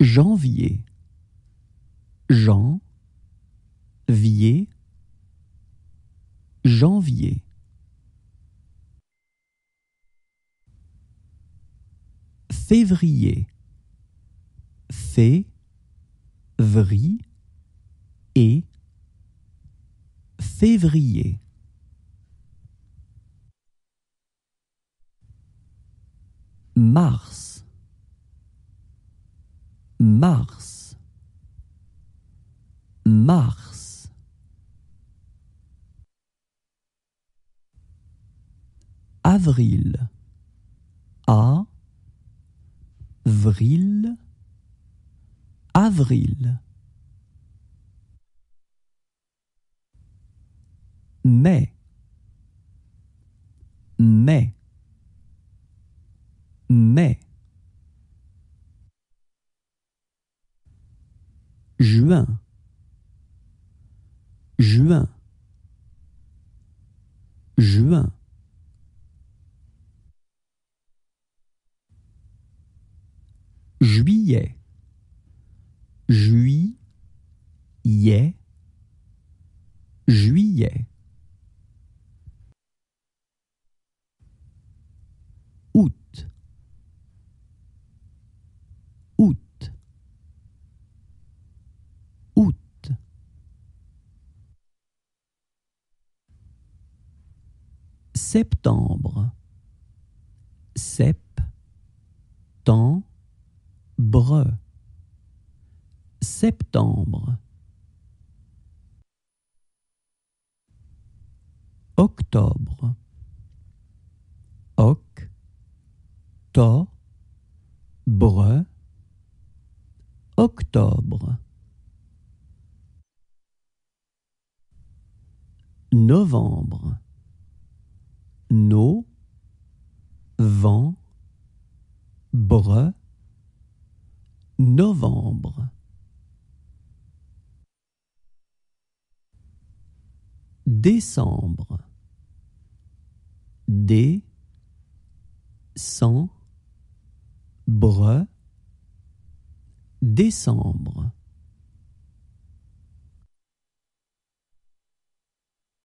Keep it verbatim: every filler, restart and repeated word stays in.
Janvier. Jean, vier, janvier. Février. Fé, vri, et, février. Mars. Mars. Mars. Avril. A, vril, avril. Mai. Mai. Mai. Juin. Juin. Juin. Juillet. Juillet. Juillet. Août. Août. Août. Septembre. Sep-tem-bre. Septembre. Octobre. Oc-to-bre. Octobre. Novembre. No-vent-bre. Novembre. Décembre. Dé-cen-bre. Décembre.